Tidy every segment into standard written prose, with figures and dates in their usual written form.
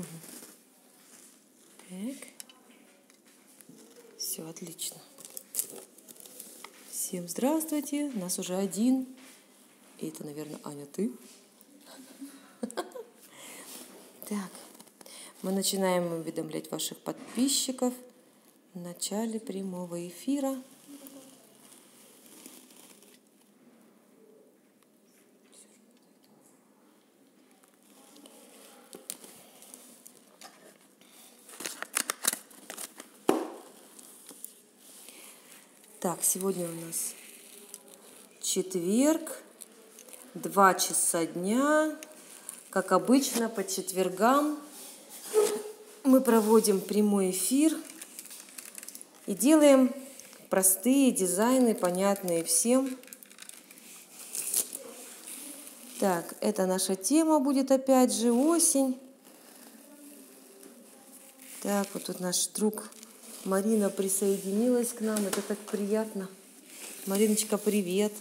Угу. Так. Все отлично. Всем здравствуйте. Нас уже один. И это, наверное, Аня, ты. Так. Мы начинаем уведомлять ваших подписчиков в начале прямого эфира. Так, сегодня у нас четверг, 2 часа дня. Как обычно, по четвергам мы проводим прямой эфир и делаем простые дизайны, понятные всем. Так, это наша тема будет опять же осень. Так, вот тут наш друг Марина присоединилась к нам. Это так приятно. Мариночка, привет.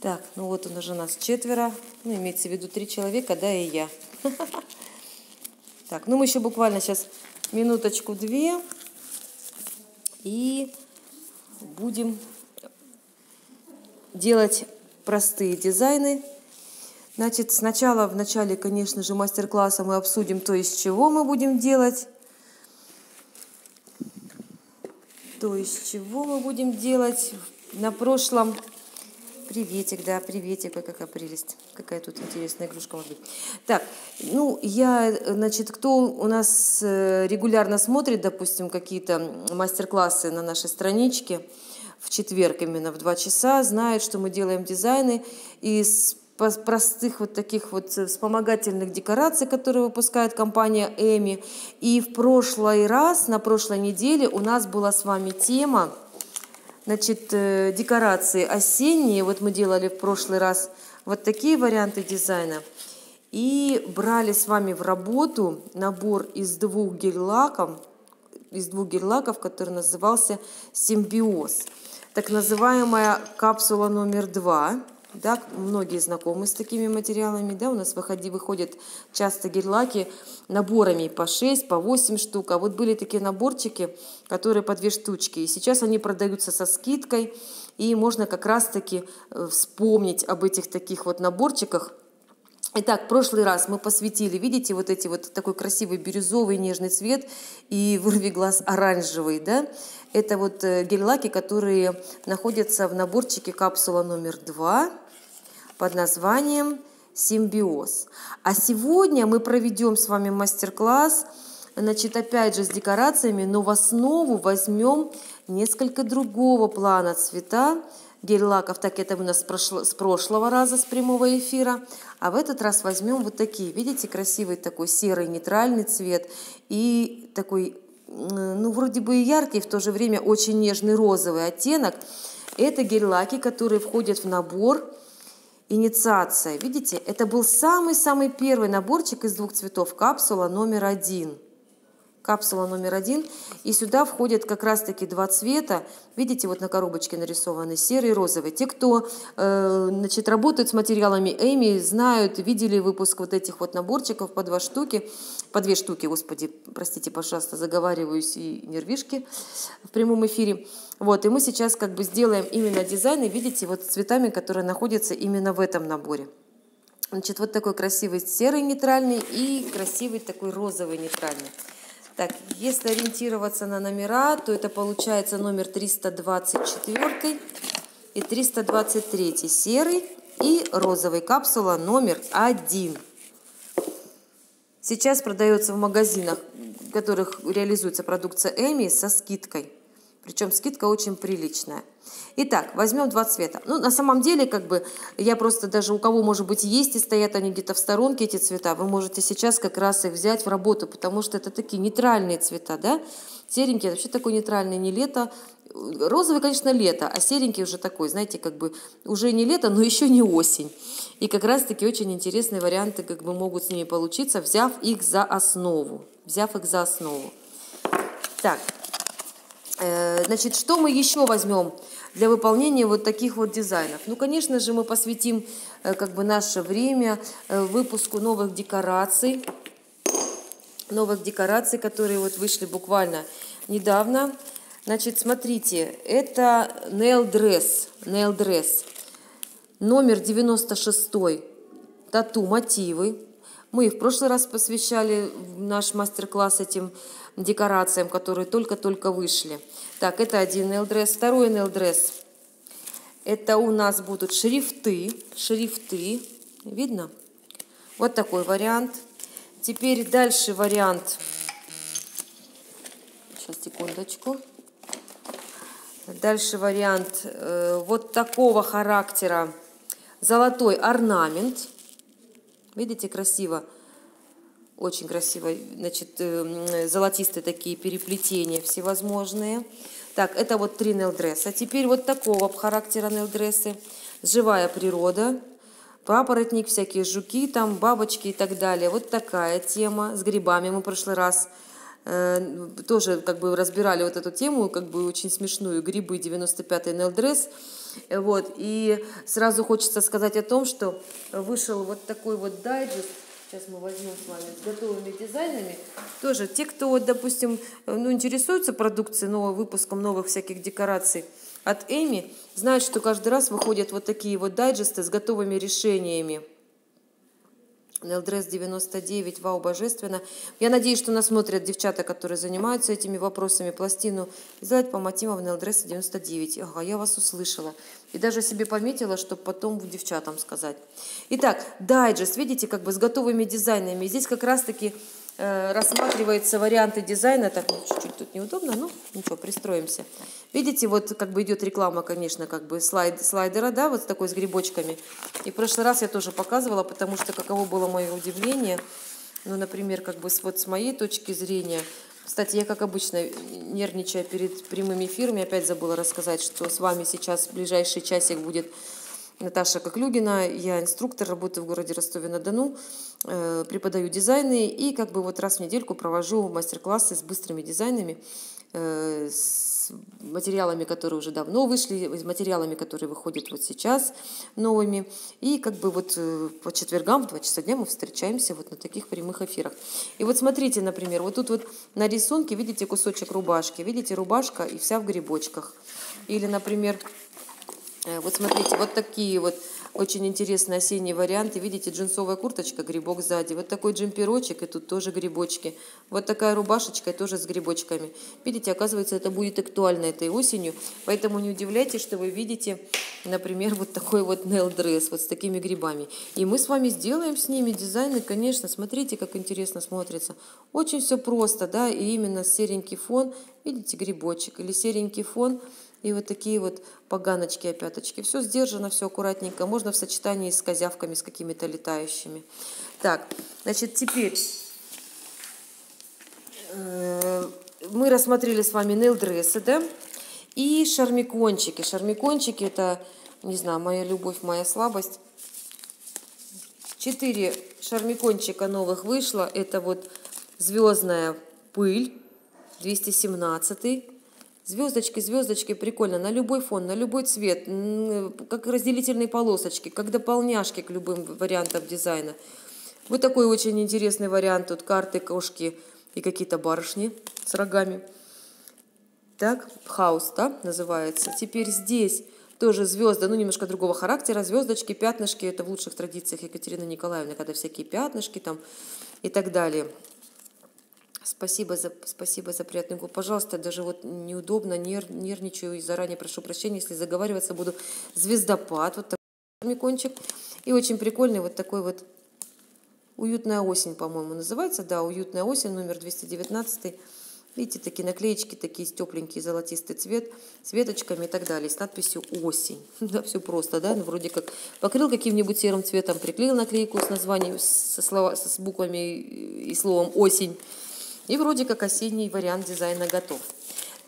Так, ну вот он уже нас четверо. Ну, имеется в виду 3 человека, да, и я. Так, ну мы еще буквально сейчас минуточку-две. И будем делать простые дизайны. Значит, сначала, в начале, конечно же, мастер-класса мы обсудим то, из чего мы будем делать. То, из чего мы будем делать на прошлом... Приветик, да, приветик, какая прелесть. Какая тут интересная игрушка может быть. Так, ну, я, значит, кто у нас регулярно смотрит, допустим, какие-то мастер-классы на нашей страничке, в четверг именно в 2 часа, знает, что мы делаем дизайны из простых вот таких вот вспомогательных декораций, которые выпускает компания EMI. И в прошлый раз, на прошлой неделе у нас была с вами тема, значит, декорации осенние. Вот мы делали в прошлый раз вот такие варианты дизайна. И брали с вами в работу набор из 2 гель-лаков, который назывался «Симбиоз». Так называемая капсула номер 2. Да, многие знакомы с такими материалами. Да, у нас выходят часто гель-лаки наборами по 6, по 8 штук. А вот были такие наборчики, которые по 2 штучки. И сейчас они продаются со скидкой. И можно как раз-таки вспомнить об этих таких вот наборчиках. Итак, в прошлый раз мы посвятили, видите, вот эти вот такой красивый бирюзовый нежный цвет и вырви глаз оранжевый, да? Это вот гель-лаки, которые находятся в наборчике капсула номер 2 под названием «Симбиоз». А сегодня мы проведем с вами мастер-класс, значит, опять же с декорациями, но в основу возьмем несколько другого плана цвета, гель-лаков, так это у нас с прошлого раза, с прямого эфира. А в этот раз возьмем вот такие, видите, красивый такой серый нейтральный цвет и такой, ну, вроде бы и яркий, в то же время очень нежный розовый оттенок. Это гель-лаки, которые входят в набор «Инициация». Видите, это был самый-самый первый наборчик из 2 цветов, капсула номер 1. Капсула номер 1. И сюда входят как раз-таки 2 цвета. Видите, вот на коробочке нарисованы серый и розовый. Те, кто значит, работают с материалами EMI, знают, видели выпуск вот этих вот наборчиков по 2 штуки. По 2 штуки, господи, простите, пожалуйста, заговариваюсь и нервишки в прямом эфире. Вот, и мы сейчас как бы сделаем именно дизайны, видите, вот цветами, которые находятся именно в этом наборе. Значит, вот такой красивый серый нейтральный и красивый такой розовый нейтральный. Так, если ориентироваться на номера, то это получается номер 324 и 323 серый и розовый, капсула номер 1. Сейчас продается в магазинах, в которых реализуется продукция EMI, со скидкой. Причем скидка очень приличная. Итак, возьмем 2 цвета. Ну, на самом деле, как бы, я просто даже у кого, может быть, есть и стоят они где-то в сторонке, эти цвета, вы можете сейчас как раз их взять в работу, потому что это такие нейтральные цвета, да? Серенький вообще такой нейтральный, не лето. Розовый, конечно, лето, а серенький уже такой, знаете, как бы, уже не лето, но еще не осень. И как раз-таки очень интересные варианты, как бы, могут с ними получиться, взяв их за основу. Так, Значит, что мы еще возьмем для выполнения вот таких вот дизайнов? Ну, конечно же, мы посвятим как бы наше время выпуску новых декораций, которые вот вышли буквально недавно. Значит, смотрите, это Nail Dress, номер 96, тату-мотивы. Мы в прошлый раз посвящали наш мастер-класс этим декорациям, которые только-только вышли. Так, это один Nail Dress. Второй Nail Dress. Это у нас будут шрифты. Видно? Вот такой вариант. Теперь дальше вариант. Сейчас, секундочку. Дальше вариант вот такого характера. Золотой орнамент. Видите, красиво, очень красиво, значит, золотистые такие переплетения всевозможные. Так, это вот 3 Nail Dress. А теперь вот такого характера Nail Dress. Живая природа, папоротник, всякие жуки, там бабочки и так далее. Вот такая тема с грибами. Мы в прошлый раз тоже как бы разбирали вот эту тему, как бы очень смешную, грибы, 95-й Nail Dress. Вот, и сразу хочется сказать о том, что вышел вот такой вот дайджест, сейчас мы возьмем с вами, с готовыми дизайнами. Тоже те, кто, вот, допустим, интересуются продукцией, выпуском новых всяких декораций от Эми, знают, что каждый раз выходят вот такие вот дайджесты с готовыми решениями. Nail Dress 99, вау, божественно. Я надеюсь, что нас смотрят девчата, которые занимаются этими вопросами. Пластину сделать по мотивам Nail Dress 99. Ага, я вас услышала. И даже себе пометила, чтобы потом девчатам сказать. Итак, дайджест, видите, как бы с готовыми дизайнами. Здесь как раз-таки рассматриваются варианты дизайна. Так, чуть-чуть тут неудобно, но ничего, пристроимся. Видите, вот как бы идет реклама, конечно, как бы слайдера, да, вот такой с грибочками. И в прошлый раз я тоже показывала, потому что каково было мое удивление. Ну, например, как бы вот с моей точки зрения. Кстати, я, как обычно, нервничая перед прямым эфиром, я опять забыла рассказать, что с вами сейчас в ближайший часик будет Наташа Коклюгина, я инструктор, работаю в городе Ростове-на-Дону, преподаю дизайны и как бы вот раз в недельку провожу мастер-классы с быстрыми дизайнами, с материалами, которые уже давно вышли, с материалами, которые выходят вот сейчас новыми. И как бы вот по четвергам в 2 часа дня мы встречаемся вот на таких прямых эфирах. И вот смотрите, например, вот тут вот на рисунке видите кусочек рубашки, видите, рубашка и вся в грибочках. Или, например, вот смотрите, вот такие вот очень интересные осенние варианты. Видите, джинсовая курточка, грибок сзади. Вот такой джемперочек, и тут тоже грибочки. Вот такая рубашечка, и тоже с грибочками. Видите, оказывается, это будет актуально этой осенью. Поэтому не удивляйтесь, что вы видите, например, вот такой вот Nail Dress, вот с такими грибами. И мы с вами сделаем с ними дизайны, конечно. Смотрите, как интересно смотрится. Очень все просто, да, и именно серенький фон. Видите, грибочек или серенький фон. И вот такие вот поганочки, опяточки. Все сдержано, все аккуратненько. Можно в сочетании с козявками, с какими-то летающими. Так, значит, теперь мы рассмотрели с вами Nail Dress, да? И шармикончики. Шармикончики – это, не знаю, моя любовь, моя слабость. 4 шармикончика новых вышло. Это вот «Звездная пыль», 217-й. Звездочки, звездочки, прикольно, на любой фон, на любой цвет, как разделительные полосочки, как дополняшки к любым вариантам дизайна. Вот такой очень интересный вариант, тут карты, кошки и какие-то барышни с рогами. Так, хаос, да, называется. Теперь здесь тоже звезды, ну немножко другого характера, звездочки, пятнышки, это в лучших традициях Екатерины Николаевны, когда всякие пятнышки там и так далее. Спасибо за приятный губ. Пожалуйста, даже вот неудобно, нервничаю и заранее прошу прощения, если заговариваться буду. Звездопад, вот такой шармикончик. И очень прикольный вот такой вот «Уютная осень», по-моему, называется. Да, «Уютная осень», номер 219. Видите, такие наклеечки, такие тепленькие, золотистый цвет, с веточками и так далее, с надписью «Осень». Да, все просто, да, ну, вроде как покрыл каким-нибудь серым цветом, приклеил наклейку с названием, с буквами и словом «Осень». И вроде как осенний вариант дизайна готов.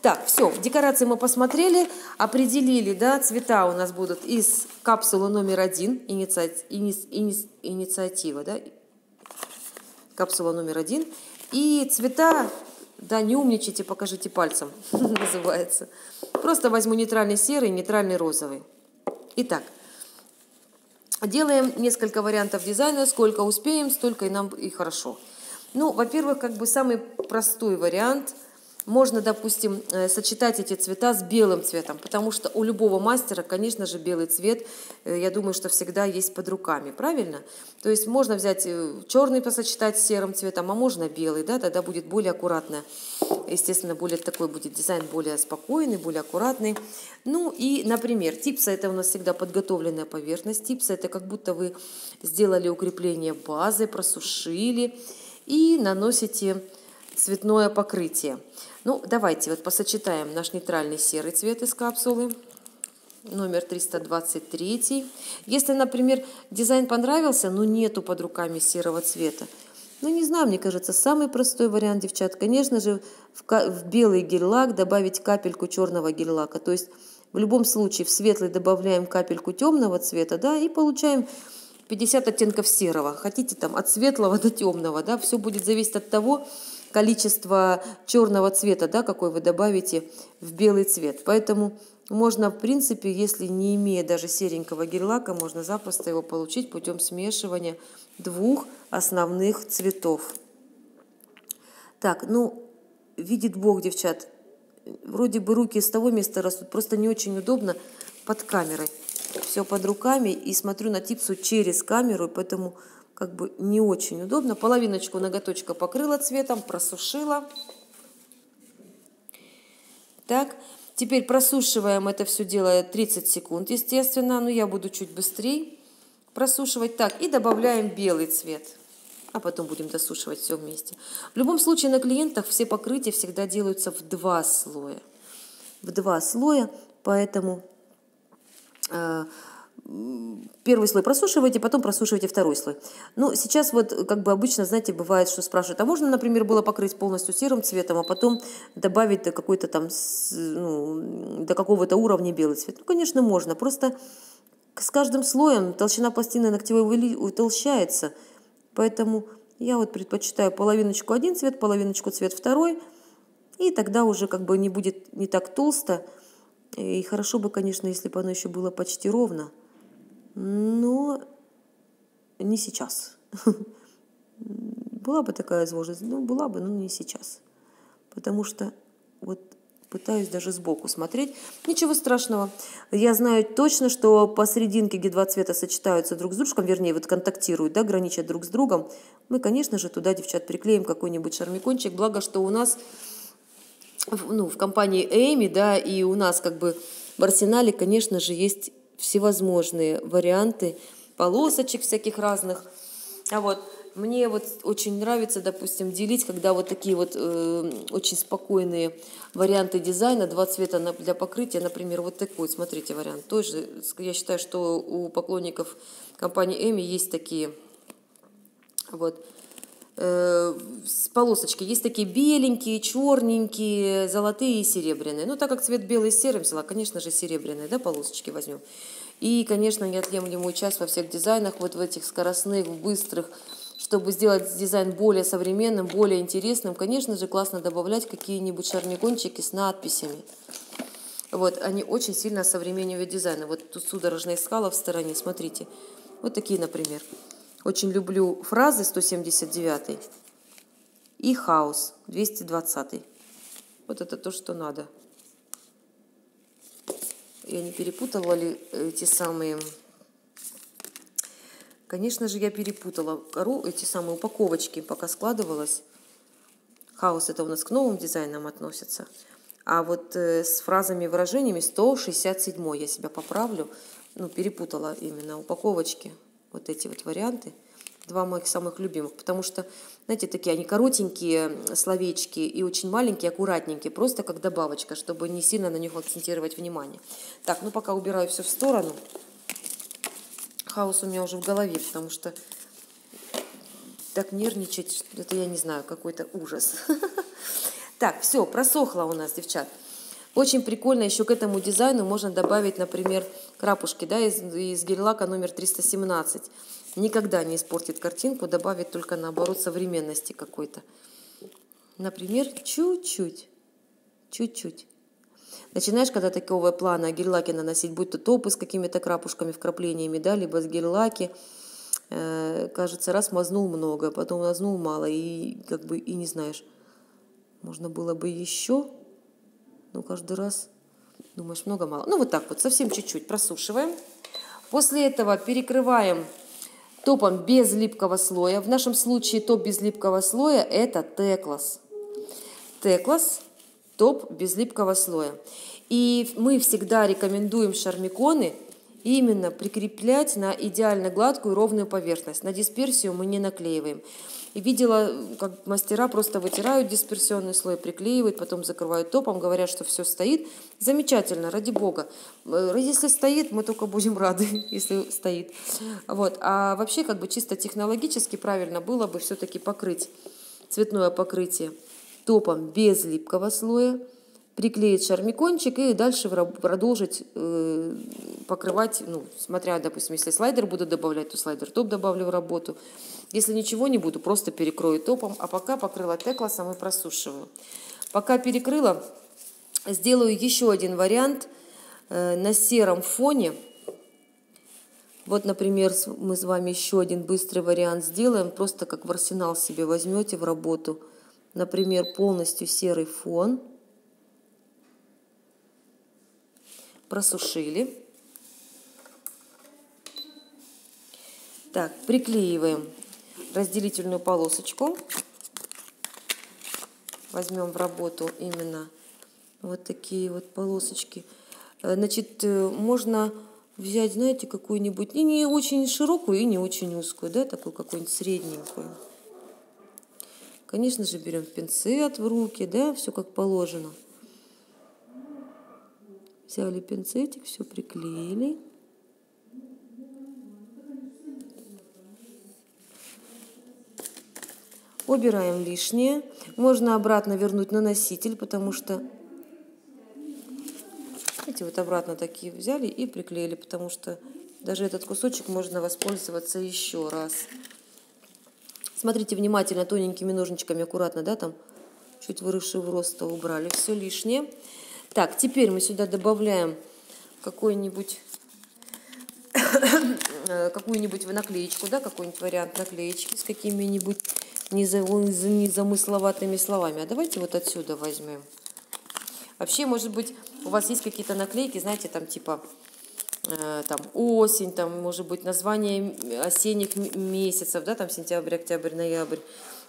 Так, все, декорации мы посмотрели, определили, да, цвета у нас будут из капсулы номер 1, инициатива, да, капсула номер 1. И цвета Да, не умничайте, покажите пальцем, называется. Просто возьму нейтральный серый и нейтральный розовый. Итак, делаем несколько вариантов дизайна. Сколько успеем, столько и нам и хорошо. Ну, во-первых, как бы самый простой вариант. Можно, допустим, сочетать эти цвета с белым цветом, потому что у любого мастера, конечно же, белый цвет, я думаю, что всегда есть под руками, правильно? То есть можно взять черный, посочетать с серым цветом, а можно белый, да, тогда будет более аккуратно. Естественно, более такой будет дизайн, более спокойный, более аккуратный. Ну и, например, типса — это у нас всегда подготовленная поверхность. Типса — это как будто вы сделали укрепление базы, просушили и наносите цветное покрытие. Ну, давайте вот посочетаем наш нейтральный серый цвет из капсулы, номер 323. Если, например, дизайн понравился, но нету под руками серого цвета, ну, не знаю, мне кажется, самый простой вариант, девчат, конечно же, в белый гель-лак добавить капельку черного гель-лака. То есть в любом случае в светлый добавляем капельку темного цвета, да, и получаем 50 оттенков серого. Хотите там от светлого до темного, да, все будет зависеть от того, количество черного цвета, да, какой вы добавите в белый цвет. Поэтому можно, в принципе, если не имея даже серенького гель-лака, можно запросто его получить путем смешивания двух основных цветов. Так, ну, видит Бог, девчат, вроде бы руки с того места растут, просто не очень удобно под камерой. Все под руками, и смотрю на типсу через камеру, поэтому как бы не очень удобно. Половиночку ноготочка покрыла цветом, просушила. Так, теперь просушиваем это все дело 30 секунд, естественно, но я буду чуть быстрее просушивать. Так, и добавляем белый цвет, а потом будем досушивать все вместе. В любом случае на клиентах все покрытия всегда делаются в два слоя. В два слоя, поэтому... Первый слой просушиваете, потом просушиваете второй слой. Ну, сейчас вот как бы обычно, знаете, бывает, что спрашивают, а можно, например, было покрыть полностью серым цветом, а потом добавить до какой-то там, ну, до какого-то уровня белый цвет? Ну, конечно, можно. Просто с каждым слоем толщина пластины ногтевой утолщается. Поэтому я вот предпочитаю половиночку один цвет, половиночку цвет второй, и тогда уже как бы не будет не так толсто. И хорошо бы, конечно, если бы оно еще было почти ровно. Но не сейчас. Была бы такая возможность, ну, была бы, но не сейчас. Потому что вот пытаюсь даже сбоку смотреть. Ничего страшного. Я знаю точно, что посерединке, где два цвета сочетаются друг с другом, вернее, вот контактируют, да, граничат друг с другом, мы, конечно же, туда, девчат, приклеим какой-нибудь шармикончик. Благо, что у нас, ну, в компании EMI, да, и у нас как бы в арсенале, конечно же, есть всевозможные варианты полосочек всяких разных. А вот мне вот очень нравится, допустим, делить, когда вот такие вот очень спокойные варианты дизайна, два цвета для покрытия, например, вот такой, смотрите, вариант. Тоже, я считаю, что у поклонников компании EMI есть такие вот полосочки. Есть такие беленькие, черненькие, золотые и серебряные. Ну, так как цвет белый с серым взяла, конечно же, серебряные, да, полосочки возьмем. И, конечно, неотъемлемую часть во всех дизайнах, вот в этих скоростных, быстрых, чтобы сделать дизайн более современным, более интересным, конечно же, классно добавлять какие-нибудь шармикончики с надписями. Вот, они очень сильно осовременивают дизайн. Вот тут судорожно искала в стороне, смотрите. Вот такие, например. Очень люблю фразы 179 и хаос 220. Вот это то, что надо. Я не перепутала ли эти самые... Конечно же, я перепутала эти самые упаковочки, пока складывалась. Хаос — это у нас к новым дизайнам относится. А вот с фразами и выражениями 167 я себя поправлю. Ну, перепутала именно упаковочки. Вот эти вот варианты, два моих самых любимых, потому что, знаете, такие они коротенькие словечки и очень маленькие, аккуратненькие, просто как добавочка, чтобы не сильно на них акцентировать внимание. Так, ну пока убираю все в сторону. Хаос у меня уже в голове, потому что так нервничать, это я не знаю, какой-то ужас. Так, все, просохло у нас, девчат. Очень прикольно еще к этому дизайну можно добавить, например, крапушки, да, из гель-лака номер 317. Никогда не испортит картинку, добавит только, наоборот, современности какой-то. Например, чуть-чуть. Чуть-чуть. Начинаешь, когда такого плана гель-лаки наносить, будь то топы с какими-то крапушками, вкраплениями, да, либо с гель-лаки, кажется, раз мазнул много, потом мазнул мало, и как бы и не знаешь. Можно было бы еще, но каждый раз думаешь, много-мало. Ну, вот так вот, совсем чуть-чуть просушиваем. После этого перекрываем топом без липкого слоя. В нашем случае топ без липкого слоя – это Теклас. Теклас. Топ без липкого слоя. И мы всегда рекомендуем шармиконы именно прикреплять на идеально гладкую ровную поверхность. На дисперсию мы не наклеиваем. И видела, как мастера просто вытирают дисперсионный слой, приклеивают, потом закрывают топом, говорят, что все стоит. Замечательно, ради бога. Если стоит, мы только будем рады, если стоит. Вот. А вообще, как бы чисто технологически правильно было бы все-таки покрыть цветное покрытие топом без липкого слоя, приклеить шармикончик и дальше продолжить покрывать, ну, смотря, допустим, если слайдер буду добавлять, то слайдер-топ добавлю в работу. Если ничего не буду, просто перекрою топом, а пока покрыла Текласом и просушиваю. Пока перекрыла, сделаю еще один вариант на сером фоне. Вот, например, мы с вами еще один быстрый вариант сделаем, просто как в арсенал себе возьмете в работу. Например, полностью серый фон. Просушили. Так, приклеиваем разделительную полосочку. Возьмем в работу именно вот такие вот полосочки. Значит, можно взять, знаете, какую-нибудь, и не очень широкую, и не очень узкую, да, такую какую-нибудь средненькую. Конечно же, берем пинцет в руки, да, все как положено. Взяли пинцетик, все приклеили. Убираем лишнее. Можно обратно вернуть на носитель, потому что... Видите, вот обратно такие взяли и приклеили, потому что даже этот кусочек можно воспользоваться еще раз. Смотрите внимательно, тоненькими ножничками аккуратно, да, там чуть выросший в рост, убрали все лишнее. Так, теперь мы сюда добавляем какую-нибудь наклеечку, да, какой-нибудь вариант наклеечки с какими-нибудь незамысловатыми словами. А давайте вот отсюда возьмем. Вообще, может быть, у вас есть какие-то наклейки, знаете, там типа... там осень, там может быть название осенних месяцев, да, там сентябрь, октябрь, ноябрь,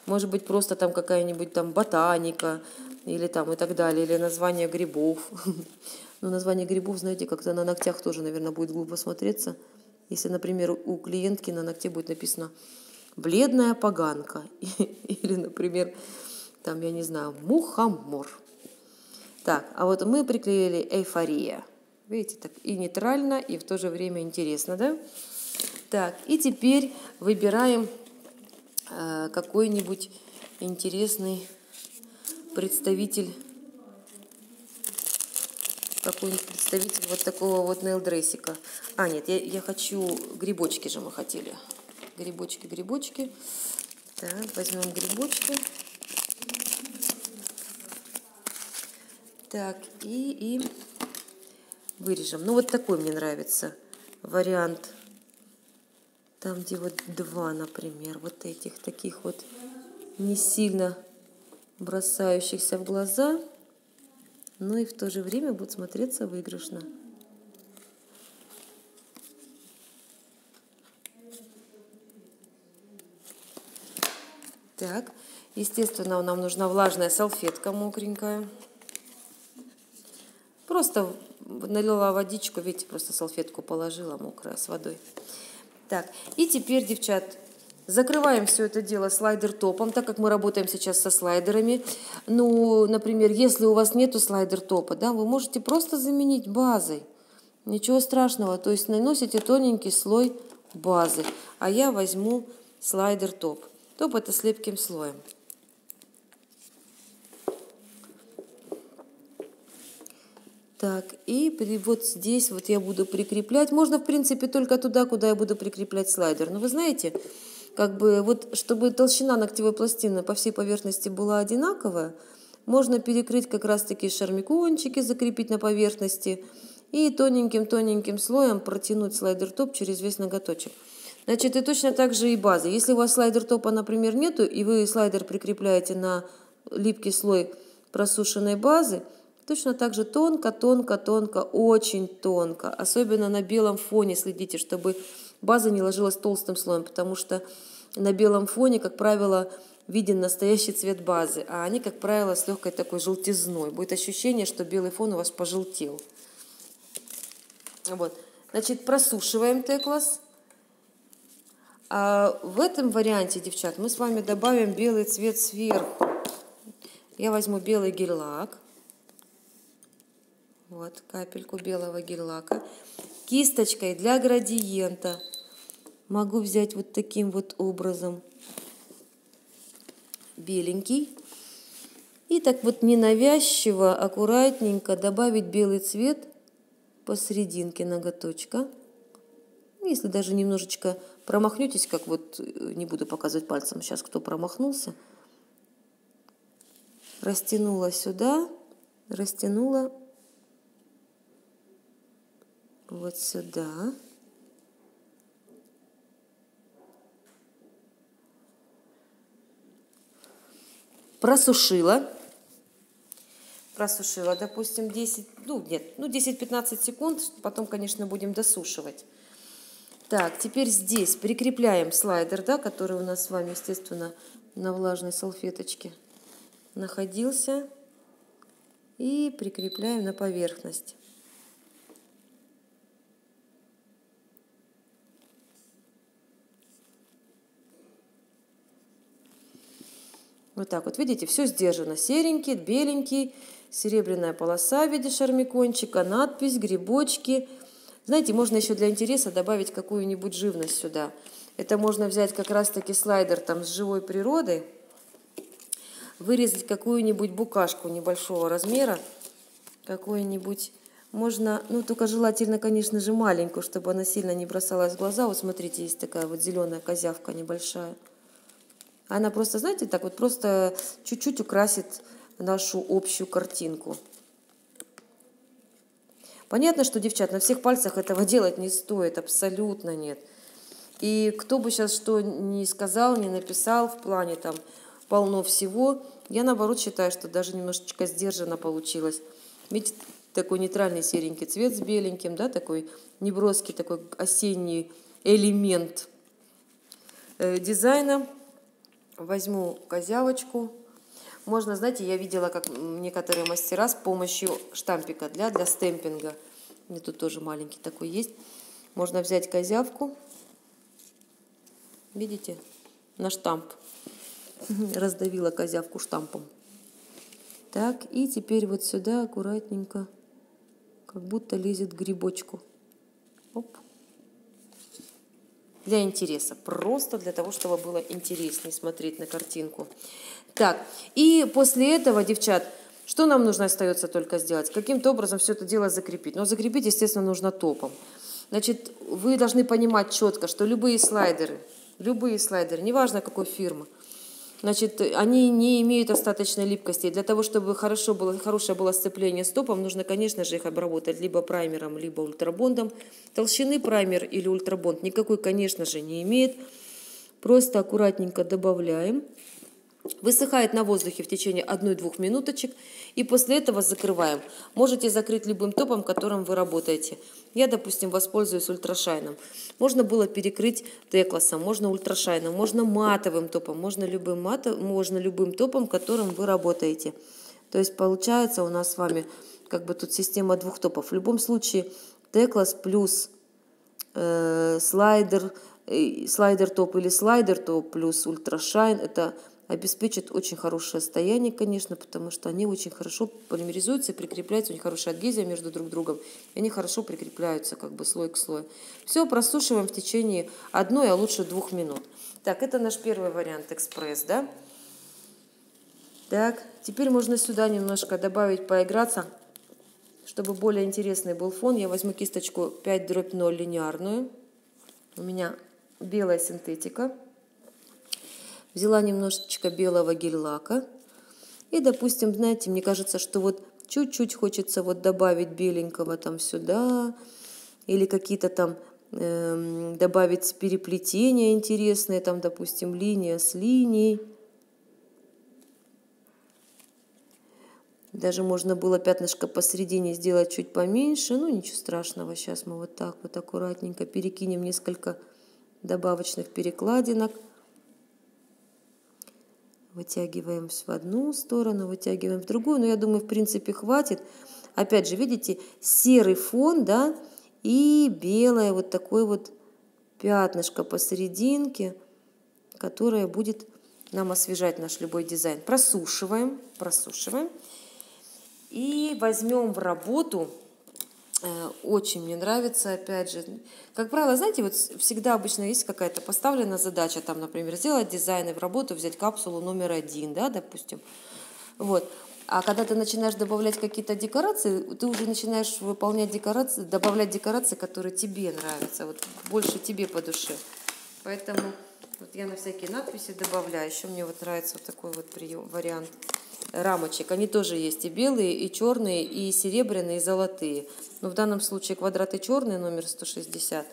может быть просто там какая-нибудь там ботаника или там и так далее, или название грибов. Ну, название грибов, знаете, как-то на ногтях тоже, наверное, будет глупо смотреться, если, например, у клиентки на ногте будет написано бледная поганка или, например, там, я не знаю, мухомор. Так, а вот мы приклеили эйфория. Видите, так и нейтрально, и в то же время интересно, да? Так, и теперь выбираем какой-нибудь интересный представитель, вот такого вот нейл-дрессика. А, нет, я хочу, грибочки же мы хотели. Грибочки. Так, возьмем грибочки. Так, и... Вырежем. Ну, вот такой мне нравится вариант. Там, где вот два, например, вот этих таких вот не сильно бросающихся в глаза, но и в то же время будут смотреться выигрышно. Так, естественно, нам нужна влажная салфетка мокренькая. Просто налила водичку, видите, просто салфетку положила мокрая с водой. Так, и теперь, девчат, закрываем все это дело слайдер-топом, так как мы работаем сейчас со слайдерами. Ну, например, если у вас нету слайдер-топа, да, вы можете просто заменить базой. Ничего страшного, то есть наносите тоненький слой базы. А я возьму слайдер-топ. Топ это с липким слоем. Так, и вот здесь вот я буду прикреплять. Можно, в принципе, только туда, куда я буду прикреплять слайдер. Но вы знаете, как бы вот, чтобы толщина ногтевой пластины по всей поверхности была одинаковая, можно перекрыть как раз-таки шармикончики, закрепить на поверхности и тоненьким-тоненьким слоем протянуть слайдер-топ через весь ноготочек. Значит, и точно так же и база. Если у вас слайдер-топа, например, нету, и вы слайдер прикрепляете на липкий слой просушенной базы, точно так же тонко, очень тонко. Особенно на белом фоне следите, чтобы база не ложилась толстым слоем, потому что на белом фоне, как правило, виден настоящий цвет базы, а они, как правило, с легкой такой желтизной. Будет ощущение, что белый фон у вас пожелтел. Вот. Значит, просушиваем Теклас. А в этом варианте, девчат, мы с вами добавим белый цвет сверху. Я возьму белый гель-лак. Вот, капельку белого гель-лака. Кисточкой для градиента могу взять вот таким вот образом беленький. И так вот ненавязчиво, аккуратненько добавить белый цвет посерединке ноготочка. Если даже немножечко промахнетесь, как вот, не буду показывать пальцем сейчас, кто промахнулся. Растянула сюда, растянула вот сюда. Просушила, допустим, 10-15 секунд, потом, конечно, будем досушивать. Так, теперь здесь прикрепляем слайдер, да, который у нас с вами, естественно, на влажной салфеточке находился. И прикрепляем на поверхность. Вот так вот, видите, все сдержано. Серенький, беленький, серебряная полоса в виде шармикончика, надпись, грибочки. Знаете, можно еще для интереса добавить какую-нибудь живность сюда. Это можно взять как раз-таки слайдер там с живой природой, вырезать какую-нибудь букашку небольшого размера, какую-нибудь, можно, ну, только желательно, конечно же, маленькую, чтобы она сильно не бросалась в глаза. Вот смотрите, есть такая вот зеленая козявка небольшая. Она просто, знаете, так вот просто чуть-чуть украсит нашу общую картинку. Понятно, что, девчат, на всех пальцах этого делать не стоит, абсолютно нет. И кто бы сейчас что ни сказал, ни написал, в плане там полно всего, я наоборот считаю, что даже немножечко сдержанно получилось. Видите, такой нейтральный серенький цвет с беленьким, да, такой неброский, такой осенний элемент дизайна. Возьму козявочку. Можно, знаете, я видела, как некоторые мастера с помощью штампика для стемпинга. У меня тут тоже маленький такой есть. Можно взять козявку. Видите? На штамп. Раздавила козявку штампом. Так, и теперь вот сюда аккуратненько, как будто лезет грибочку. Оп. Для интереса, просто для того, чтобы было интереснее смотреть на картинку. Так, и после этого, девчат, что нам нужно остается только сделать? Каким-то образом все это дело закрепить. Но закрепить, естественно, нужно топом. Значит, вы должны понимать четко, что любые слайдеры, неважно какой фирмы, значит, они не имеют остаточной липкости. И для того, чтобы хорошее было сцепление с топом, нужно, конечно же, их обработать либо праймером, либо ультрабондом. Толщины праймер или ультрабонд никакой, конечно же, не имеет. Просто аккуратненько добавляем. Высыхает на воздухе в течение 1-2 минуточек. И после этого закрываем. Можете закрыть любым топом, которым вы работаете. Я, допустим, воспользуюсь ультрашайном. Можно было перекрыть Текласом, можно ультрашайном, можно матовым топом, можно любым топом, которым вы работаете. То есть получается у нас с вами как бы тут система двух топов. В любом случае Теклас плюс слайдер-топ или слайдер-топ плюс ультрашайн – это обеспечит очень хорошее состояние, конечно, потому что они очень хорошо полимеризуются и прикрепляются, у них хорошая адгезия между друг другом, и они хорошо прикрепляются как бы слой к слою. Все просушиваем в течение 1, а лучше 2 минут. Так, это наш первый вариант экспресс, да? Так, теперь можно сюда немножко добавить, поиграться, чтобы более интересный был фон. Я возьму кисточку 5/0 линеарную, у меня белая синтетика. Взяла немножечко белого гель-лака. И, допустим, знаете, мне кажется, что вот чуть-чуть хочется вот добавить беленького там сюда. Или какие-то там добавить переплетения интересные. Там, допустим, линия с линией. Даже можно было пятнышко посередине сделать чуть поменьше. Ну, ничего страшного. Сейчас мы вот так вот аккуратненько перекинем несколько добавочных перекладинок. Вытягиваем в одну сторону, вытягиваем в другую. Но я думаю, в принципе, хватит. Опять же, видите, серый фон, да, и белое вот такое вот пятнышко посерединке, которое будет нам освежать наш любой дизайн. Просушиваем, просушиваем. И возьмем в работу, очень мне нравится, опять же, как правило, знаете, вот всегда обычно есть какая-то поставленная задача, там, например, сделать дизайн и в работу взять капсулу номер 1, да, допустим, вот. А когда ты начинаешь добавлять какие-то декорации, ты уже начинаешь выполнять декорации, добавлять декорации, которые тебе нравятся, вот больше тебе по душе. Поэтому вот я на всякие надписи добавляю, еще мне вот нравится вот такой вот прием, вариант. Рамочек. Они тоже есть и белые, и черные, и серебряные, и золотые. Но в данном случае квадраты черные, номер 160.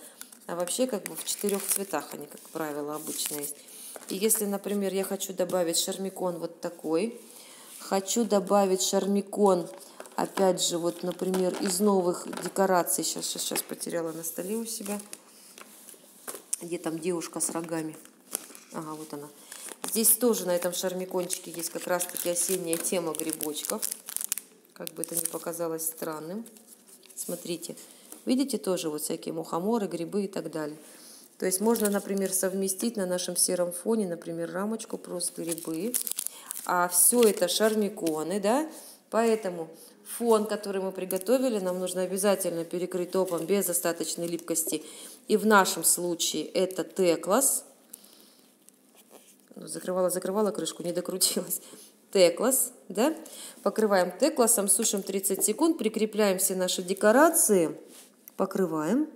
А вообще как бы в 4 цветах они, как правило, обычно есть. И если, например, я хочу добавить шармикон вот такой. Хочу добавить шармикон, опять же, вот, например, из новых декораций. Сейчас потеряла на столе у себя. Где там девушка с рогами? Ага, вот она. Здесь тоже на этом шармикончике есть как раз-таки осенняя тема грибочков. Как бы это ни показалось странным. Смотрите, видите, тоже вот всякие мухоморы, грибы и так далее. То есть можно, например, совместить на нашем сером фоне, например, рамочку просто грибы. А все это шармиконы, да? Поэтому фон, который мы приготовили, нам нужно обязательно перекрыть топом без остаточной липкости. И в нашем случае это Теклас. Закрывала крышку, не докрутилась. Теклас, да? Покрываем текласом, сушим 30 секунд, прикрепляем все наши декорации, покрываем.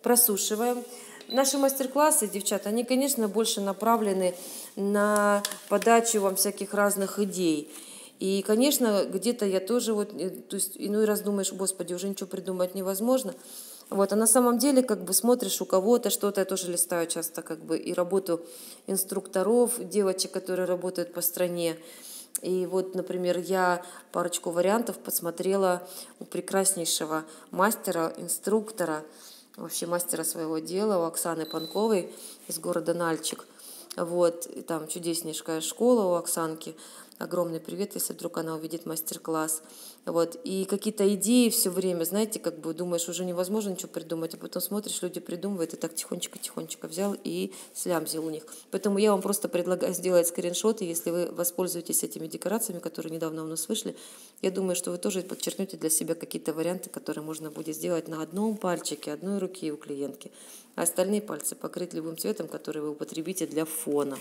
Просушиваем. Наши мастер-классы, девчата, они, конечно, больше направлены на подачу вам всяких разных идей. И, конечно, где-то я тоже, вот, то есть, иной раз думаешь, господи, уже ничего придумать невозможно. Вот, а на самом деле, как бы смотришь у кого-то что-то, я тоже листаю часто, как бы, и работу инструкторов, девочек, которые работают по стране. И вот, например, я парочку вариантов подсмотрела у прекраснейшего мастера, инструктора, вообще мастера своего дела, у Оксаны Панковой из города Нальчик. Вот, и там чудеснейшая школа у Оксанки. Огромный привет, если вдруг она увидит мастер-класс. Вот. И какие-то идеи все время, знаете, как бы думаешь, уже невозможно ничего придумать, а потом смотришь, люди придумывают, и так тихонечко-тихонечко взял и слямзил у них. Поэтому я вам просто предлагаю сделать скриншоты, если вы воспользуетесь этими декорациями, которые недавно у нас вышли. Я думаю, что вы тоже подчеркнете для себя какие-то варианты, которые можно будет сделать на одном пальчике, одной руке у клиентки. А остальные пальцы покрыть любым цветом, который вы употребите для фона.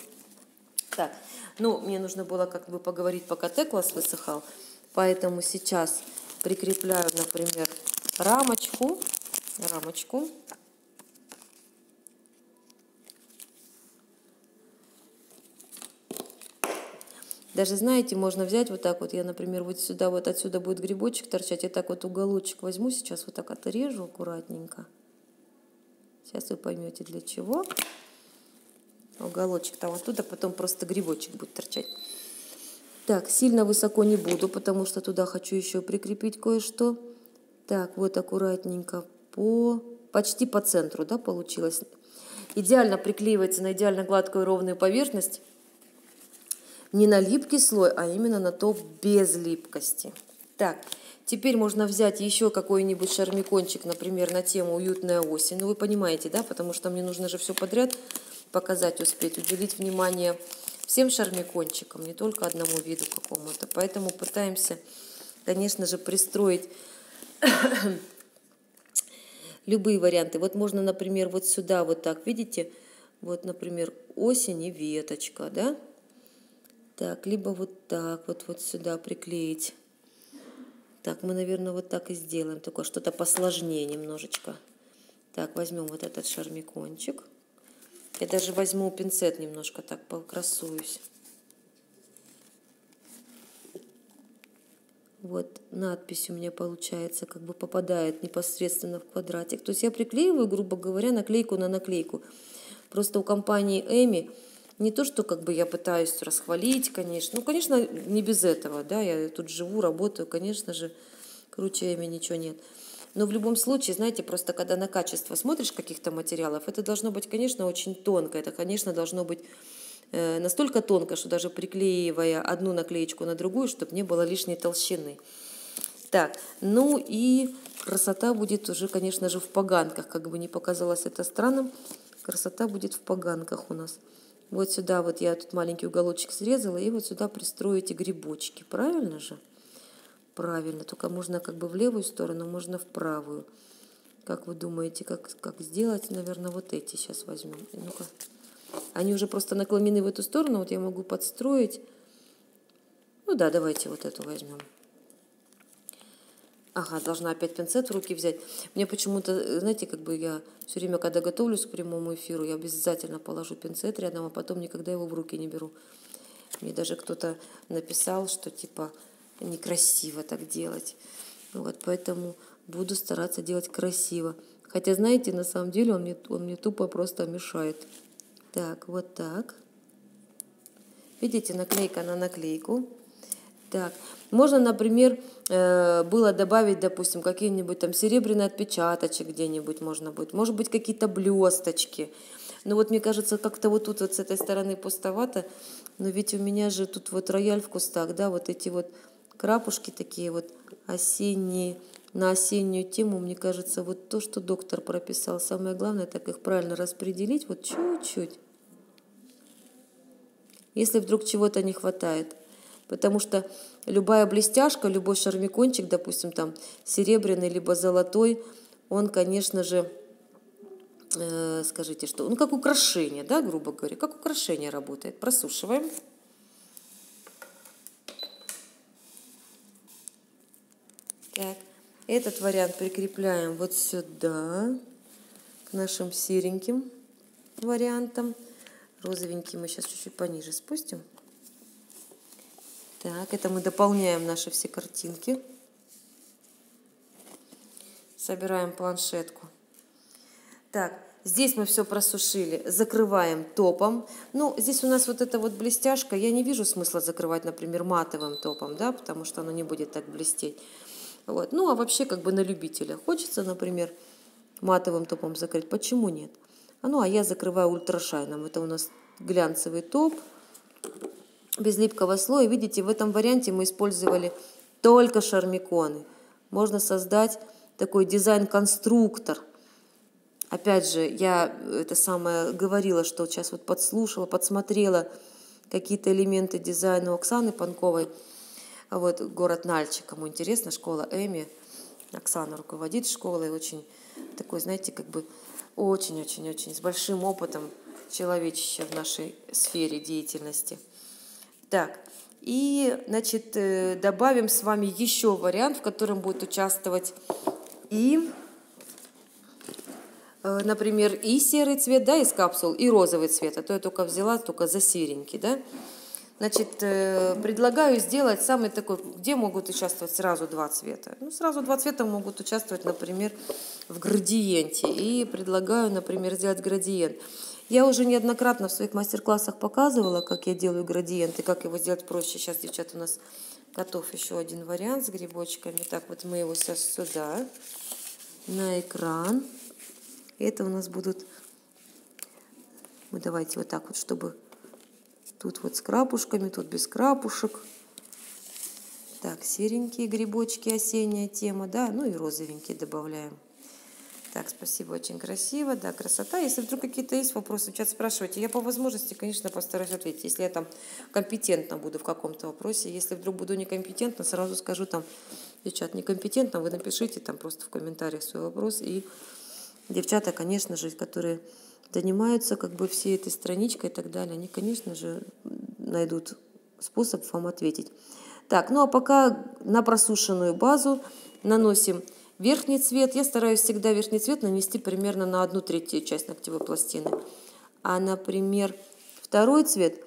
Так, ну, мне нужно было как бы поговорить, пока Теклас высыхал, поэтому сейчас прикрепляю, например, рамочку, даже, знаете, можно взять вот так вот, я, например, вот сюда, вот отсюда будет грибочек торчать, я так вот уголочек возьму, сейчас вот так отрежу аккуратненько, сейчас вы поймете для чего. Уголочек там оттуда, потом просто грибочек будет торчать. Так, сильно высоко не буду, потому что туда хочу еще прикрепить кое-что. Так, вот аккуратненько почти по центру, да, получилось. Идеально приклеивается на идеально гладкую ровную поверхность. Не на липкий слой, а именно на топ без липкости. Так, теперь можно взять еще какой-нибудь шармикончик, например, на тему «Уютная осень». Ну, вы понимаете, да, потому что мне нужно же все подряд показать, успеть, уделить внимание всем шармикончикам, не только одному виду какому-то. Поэтому пытаемся, конечно же, пристроить любые варианты. Вот можно, например, вот сюда вот так, видите, вот, например, осень и веточка, да? Так, либо вот так вот, вот сюда приклеить. Так, мы, наверное, вот так и сделаем, только что-то посложнее немножечко. Так, возьмем вот этот шармикончик. Я даже возьму пинцет немножко, так покрасуюсь. Вот надпись у меня получается, как бы попадает непосредственно в квадратик. То есть я приклеиваю, грубо говоря, наклейку на наклейку. Просто у компании EMI не то, что как бы я пытаюсь расхвалить, конечно. Ну, конечно, не без этого, да, я тут живу, работаю, конечно же, круче EMI ничего нет. Но в любом случае, знаете, просто когда на качество смотришь каких-то материалов, это должно быть, конечно, очень тонко. Это, конечно, должно быть настолько тонко, что даже приклеивая одну наклеечку на другую, чтобы не было лишней толщины. Так, ну и красота будет уже, конечно же, в поганках. Как бы не показалось это странным, красота будет в поганках у нас. Вот сюда вот я тут маленький уголочек срезала, и вот сюда пристроите грибочки. Правильно же? Правильно, только можно как бы в левую сторону, можно в правую. Как вы думаете, как сделать? Наверное, вот эти сейчас возьмем. Ну-ка. Они уже просто наклонены в эту сторону, вот я могу подстроить. Ну да, давайте вот эту возьмем. Ага, должна опять пинцет в руки взять. Мне почему-то, знаете, как бы я все время, когда готовлюсь к прямому эфиру, я обязательно положу пинцет рядом, а потом никогда его в руки не беру. Мне даже кто-то написал, что типа... некрасиво так делать. Вот, поэтому буду стараться делать красиво. Хотя, знаете, на самом деле он мне тупо просто мешает. Так, вот так. Видите, наклейка на наклейку. Так, можно, например, было добавить, допустим, какие-нибудь там серебряные отпечаточки где-нибудь можно будет. Может быть, какие-то блесточки. Но вот мне кажется, как-то вот тут вот с этой стороны пустовато. Но ведь у меня же тут вот рояль в кустах, да, вот эти вот крапушки такие вот осенние, на осеннюю тему, мне кажется, вот то, что доктор прописал. Самое главное, так их правильно распределить, вот чуть-чуть. Если вдруг чего-то не хватает. Потому что любая блестяшка, любой шармикончик, допустим, там серебряный либо золотой, он, конечно же, скажите, что... Ну, как украшение, да, грубо говоря, как украшение работает. Просушиваем. Так, этот вариант прикрепляем вот сюда, к нашим сереньким вариантам. Розовенький мы сейчас чуть-чуть пониже спустим. Так, это мы дополняем наши все картинки. Собираем планшетку. Так, здесь мы все просушили. Закрываем топом. Ну, здесь у нас вот эта вот блестяшка. Я не вижу смысла закрывать, например, матовым топом, да, потому что оно не будет так блестеть. Вот. Ну, а вообще как бы на любителя. Хочется, например, матовым топом закрыть. Почему нет? А ну, а я закрываю ультрашайном. Это у нас глянцевый топ без липкого слоя. Видите, в этом варианте мы использовали только шармиконы. Можно создать такой дизайн-конструктор. Опять же, я это самое говорила, что сейчас вот подслушала, подсмотрела какие-то элементы дизайна у Оксаны Панковой. Вот город Нальчик, кому интересно, школа EMI. Оксана руководит школой, очень такой, знаете, как бы очень-очень-очень с большим опытом человечище в нашей сфере деятельности. Так, и, значит, добавим с вами еще вариант, в котором будет участвовать и, например, и серый цвет, да, из капсул, и розовый цвет. А то я только взяла, только за серенький, да. Значит, предлагаю сделать самый такой, где могут участвовать сразу два цвета. Ну, сразу два цвета могут участвовать, например, в градиенте. И предлагаю, например, сделать градиент. Я уже неоднократно в своих мастер-классах показывала, как я делаю градиент и как его сделать проще. Сейчас, девчат, у нас готов еще один вариант с грибочками. Так, вот мы его сейчас сюда, на экран. Это у нас будут... Ну, давайте вот так вот, чтобы... Тут вот с крапушками, тут без крапушек. Так, серенькие грибочки, осенняя тема, да, ну и розовенькие добавляем. Так, спасибо, очень красиво, да, красота. Если вдруг какие-то есть вопросы, сейчас спрашивайте. Я по возможности, конечно, постараюсь ответить. Если я там компетентна буду в каком-то вопросе, если вдруг буду некомпетентна, сразу скажу там, девчат, некомпетентна, вы напишите там просто в комментариях свой вопрос. И девчата, конечно же, которые... занимаются как бы всей этой страничкой и так далее, они, конечно же, найдут способ вам ответить. Так, ну а пока на просушенную базу наносим Верхний цвет, я стараюсь всегда верхний цвет нанести примерно на 1/3 часть ногтевой пластины. А, например, второй цвет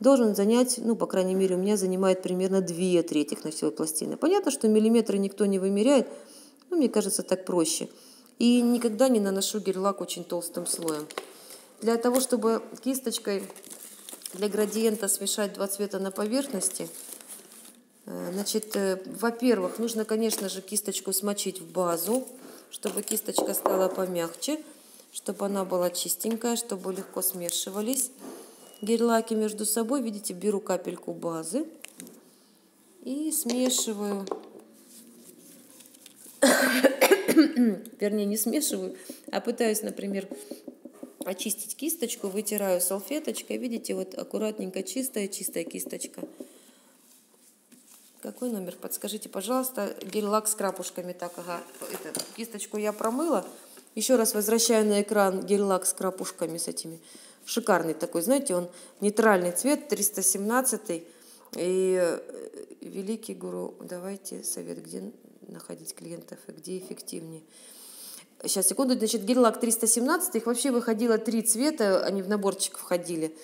должен занять, ну, по крайней мере, у меня занимает примерно 2/3 ногтевой пластины. Понятно, что миллиметры никто не вымеряет, но мне кажется, так проще. И никогда не наношу гель-лак очень толстым слоем. Для того, чтобы кисточкой для градиента смешать два цвета на поверхности, значит, во-первых, нужно, конечно же, кисточку смочить в базу, чтобы кисточка стала помягче, чтобы она была чистенькая, чтобы легко смешивались гель-лаки между собой. Видите, беру капельку базы и смешиваю. Вернее, не смешиваю, а пытаюсь, например, очистить кисточку, вытираю салфеточкой. Видите, вот аккуратненько чистая кисточка. Какой номер? Подскажите, пожалуйста. Гель-лак с крапушками. Так, ага. Это, кисточку я промыла. Еще раз возвращаю на экран гель-лак с крапушками, с этими. Шикарный такой, знаете, он нейтральный цвет, 317-й. И великий гуру, давайте совет, где находить клиентов и где эффективнее. Сейчас, секунду. Значит, гель-лак 317, их вообще выходило 3 цвета, они в наборчик входили.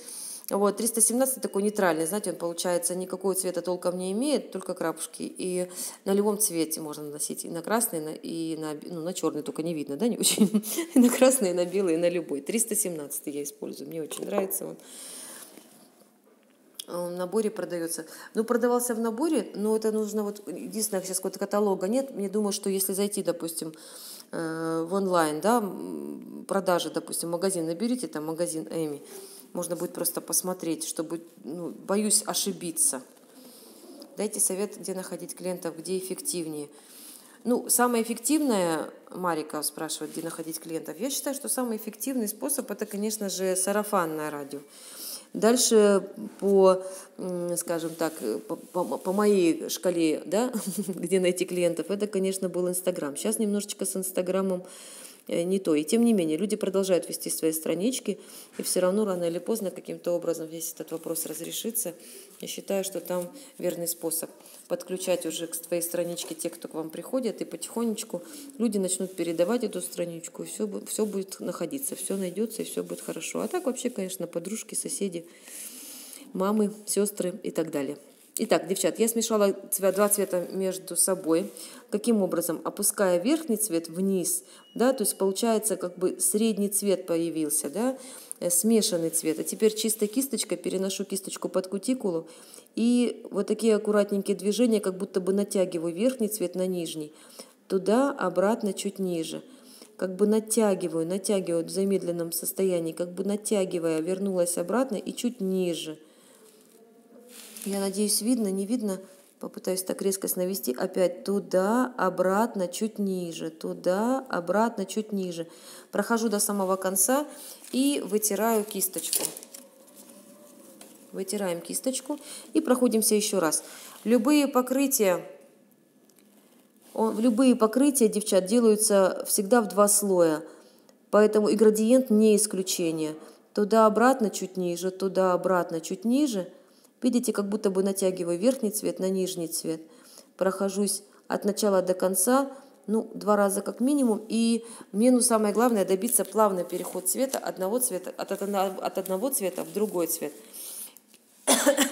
Вот, 317 такой нейтральный, знаете, он получается никакого цвета толком не имеет, только крапушки. И на любом цвете можно наносить, и на красный, и на, ну, на черный только не видно, да, не очень, и на красный, и на белый, и на любой. 317 я использую, мне очень нравится он. Он в наборе продается. Ну, продавался в наборе, но это нужно, вот, единственное, сейчас какого-то каталога нет. Я думаю, что если зайти, допустим, в онлайн, да, продажи, допустим, магазин, наберите там магазин Эми, можно будет просто посмотреть, чтобы, ну, боюсь ошибиться. Дайте совет, где находить клиентов, где эффективнее. Ну, самое эффективное, Марика спрашивает, где находить клиентов. Я считаю, что самый эффективный способ – это, конечно же, сарафанное радио. Дальше по, скажем так, по моей шкале, да, где найти клиентов, это, конечно, был Инстаграм. Сейчас немножечко с Инстаграмом не то. И тем не менее, люди продолжают вести свои странички, и все равно рано или поздно каким-то образом весь этот вопрос разрешится. Я считаю, что там верный способ подключать уже к своей страничке тех, кто к вам приходит, и потихонечку люди начнут передавать эту страничку, и все будет находиться, все найдется, и все будет хорошо. А так вообще, конечно, подружки, соседи, мамы, сестры и так далее. Итак, девчат, я смешала два цвета между собой. Каким образом? Опуская верхний цвет вниз, да, то есть получается как бы средний цвет появился, да, смешанный цвет. А теперь чистой кисточкой переношу кисточку под кутикулу и вот такие аккуратненькие движения, как будто бы натягиваю верхний цвет на нижний, туда, обратно, чуть ниже. Как бы натягиваю, натягиваю в замедленном состоянии, как бы натягивая, вернулась обратно и чуть ниже. Я надеюсь, видно, не видно. Попытаюсь так резкость навести. Опять туда, обратно, чуть ниже. Туда, обратно, чуть ниже. Прохожу до самого конца и вытираю кисточку. Вытираем кисточку и проходимся еще раз. Любые покрытия, девчат, делаются всегда в 2 слоя. Поэтому и градиент не исключение. Туда, обратно, чуть ниже. Туда, обратно, чуть ниже. Видите, как будто бы натягиваю верхний цвет на нижний цвет. Прохожусь от начала до конца, ну, 2 раза как минимум. И мне, ну, самое главное, добиться плавный переход цвета, от одного цвета в другой цвет.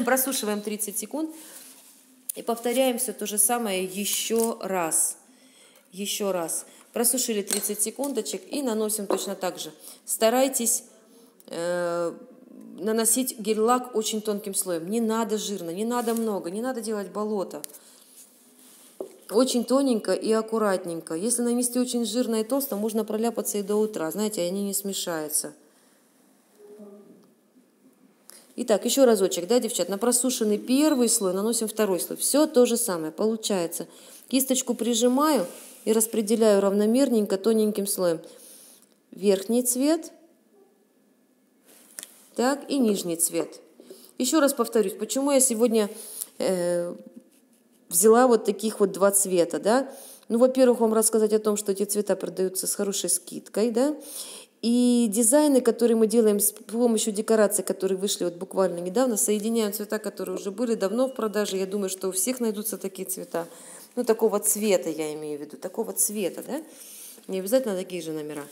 Просушиваем 30 секунд и повторяем все то же самое еще раз. Еще раз. Просушили 30 секундочек и наносим точно так же. Старайтесь... наносить гель-лак очень тонким слоем. Не надо жирно, не надо много, не надо делать болото. Очень тоненько и аккуратненько. Если нанести очень жирно и толсто, можно проляпаться и до утра. Знаете, они не смешаются. Итак, еще разочек, да, девчат? На просушенный первый слой наносим второй слой. Все то же самое получается. Кисточку прижимаю и распределяю равномерненько, тоненьким слоем. Верхний цвет... Так, и нижний цвет. Еще раз повторюсь, почему я сегодня взяла вот таких вот 2 цвета, да? Ну, во-первых, вам рассказать о том, что эти цвета продаются с хорошей скидкой, да? И дизайны, которые мы делаем с помощью декораций, которые вышли вот буквально недавно, соединяем цвета, которые уже были давно в продаже. Я думаю, что у всех найдутся такие цвета. ну, такого цвета, я имею в виду, такого цвета, да, не обязательно такие же номера.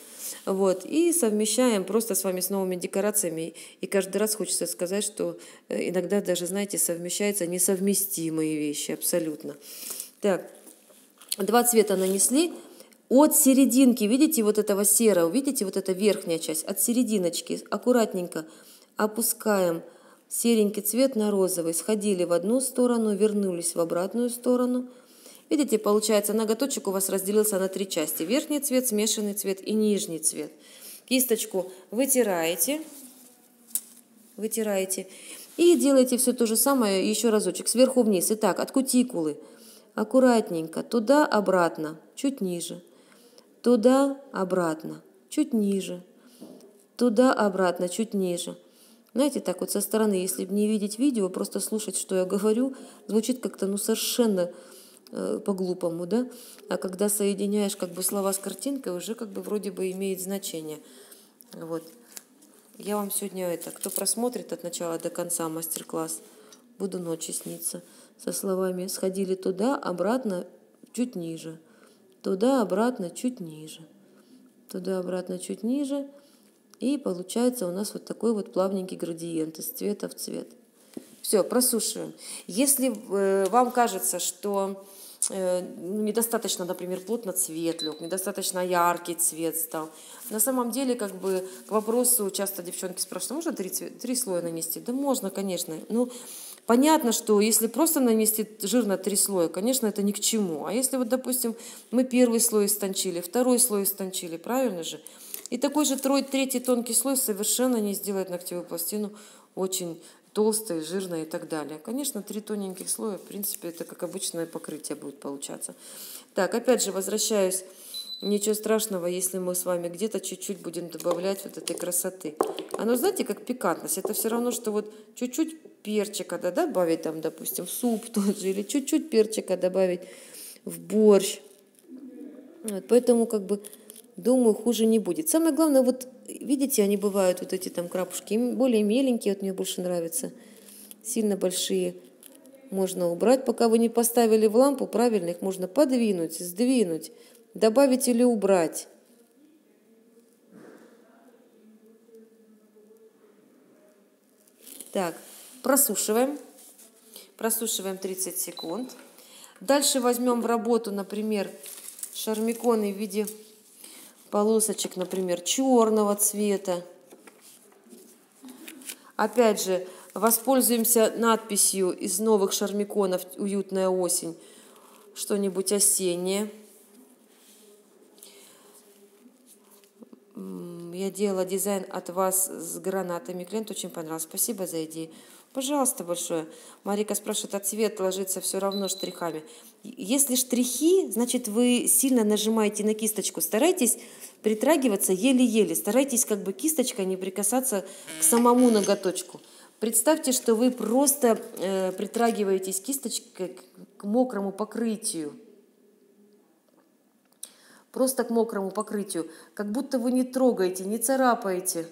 Вот. И совмещаем просто с вами с новыми декорациями. И каждый раз хочется сказать, что иногда даже, знаете, совмещаются несовместимые вещи абсолютно. Так, два цвета нанесли. От серединки, видите, вот этого серого, видите, вот эта верхняя часть, от серединочки аккуратненько опускаем серенький цвет на розовый. Сходили в одну сторону, вернулись в обратную сторону. Видите, получается, ноготочек у вас разделился на три части. Верхний цвет, смешанный цвет и нижний цвет. Кисточку вытираете. Вытираете. И делаете все то же самое еще разочек. Сверху вниз. Итак, от кутикулы. Аккуратненько. Туда-обратно. Чуть ниже. Туда-обратно. Чуть ниже. Туда-обратно. Чуть ниже. Знаете, так вот со стороны, если бы не видеть видео, просто слушать, что я говорю, звучит как-то, ну, совершенно... по-глупому, да, а когда соединяешь как бы слова с картинкой, уже как бы вроде бы имеет значение. Вот. Я вам сегодня это, кто просмотрит от начала до конца мастер-класс, буду ночи сниться со словами «сходили туда, обратно, чуть ниже», «туда, обратно, чуть ниже», «туда, обратно, чуть ниже», и получается у нас вот такой вот плавненький градиент из цвета в цвет. Все, просушиваем. Если вам кажется, что недостаточно, например, плотно цвет лег, недостаточно яркий цвет стал. На самом деле, как бы к вопросу часто девчонки спрашивают, можно три слоя нанести? Да можно, конечно. Ну, понятно, что если просто нанести жирно три слоя, конечно, это ни к чему. А если вот, допустим, мы первый слой истончили, второй слой истончили, правильно же? И такой же третий тонкий слой совершенно не сделает ногтевую пластину очень толстая, жирная и так далее. Конечно, три тоненьких слоя, в принципе, это как обычное покрытие будет получаться. Так, опять же, возвращаюсь. Ничего страшного, если мы с вами где-то чуть-чуть будем добавлять вот этой красоты. Оно, знаете, как пикантность. Это все равно, что вот чуть-чуть перчика добавить, там, допустим, в суп тот же, или чуть-чуть перчика добавить в борщ. Вот, поэтому, как бы, думаю, хуже не будет. Самое главное, вот видите, они бывают, вот эти там крапушки, более меленькие, вот мне больше нравятся. Сильно большие можно убрать, пока вы не поставили в лампу, правильно, их можно подвинуть, сдвинуть, добавить или убрать. Так, просушиваем. Просушиваем 30 секунд. Дальше возьмем в работу, например, шармиконы в виде... полосочек, например, черного цвета. Опять же, воспользуемся надписью из новых шармиконов «Уютная осень». Что-нибудь осеннее. Я делала дизайн от вас с гранатами. Клиент очень понравился. Спасибо за идею. Пожалуйста, большое. Марика спрашивает, а цвет ложится все равно штрихами? Если штрихи, значит, вы сильно нажимаете на кисточку. Старайтесь притрагиваться еле-еле. Старайтесь как бы кисточкой не прикасаться к самому ноготочку. Представьте, что вы просто притрагиваетесь кисточкой к мокрому покрытию. Просто к мокрому покрытию. Как будто вы не трогаете, не царапаете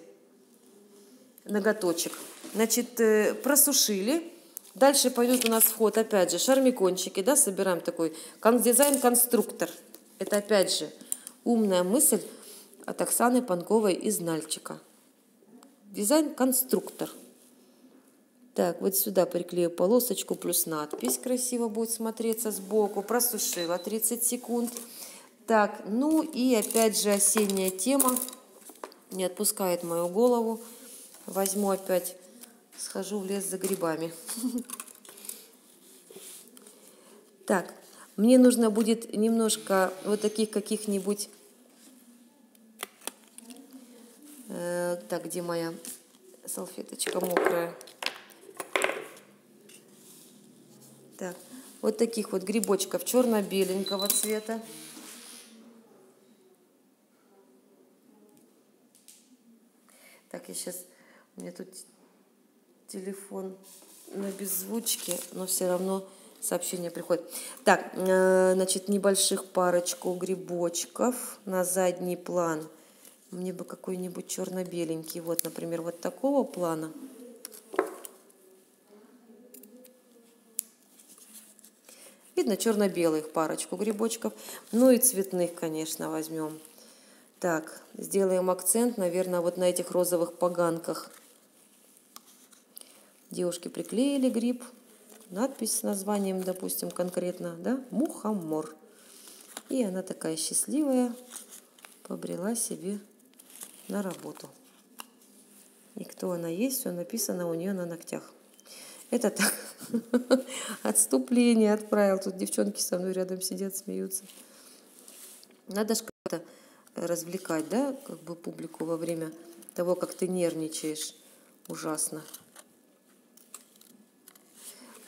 ноготочек. Значит, просушили. Дальше пойдет у нас вход, опять же, шармикончики, да, собираем такой дизайн-конструктор. Это, опять же, умная мысль от Оксаны Панковой из Нальчика. Дизайн-конструктор. Так, вот сюда приклею полосочку плюс надпись, красиво будет смотреться сбоку. Просушила 30 секунд. Так, ну и опять же осенняя тема не отпускает мою голову. Возьму опять... схожу в лес за грибами. Так, мне нужно будет немножко вот таких каких-нибудь... Так, где моя салфеточка мокрая? Так, вот таких вот грибочков черно-беленького цвета. Так, я сейчас... мне тут... телефон на беззвучке, но все равно сообщение приходит. Так, значит, небольших парочку грибочков на задний план. Мне бы какой-нибудь черно-беленький. Вот, например, вот такого плана. Видно черно-белых парочку грибочков. Ну и цветных, конечно, возьмем. Так, сделаем акцент, наверное, вот на этих розовых поганках. Девушки приклеили гриб. Надпись с названием, допустим, конкретно, да? Мухомор. И она такая счастливая побрела себе на работу. И кто она есть, все написано у нее на ногтях. Это так, отступление отправил. Тут девчонки со мной рядом сидят, смеются. Надо же как-то развлекать, да, как бы публику во время того, как ты нервничаешь ужасно.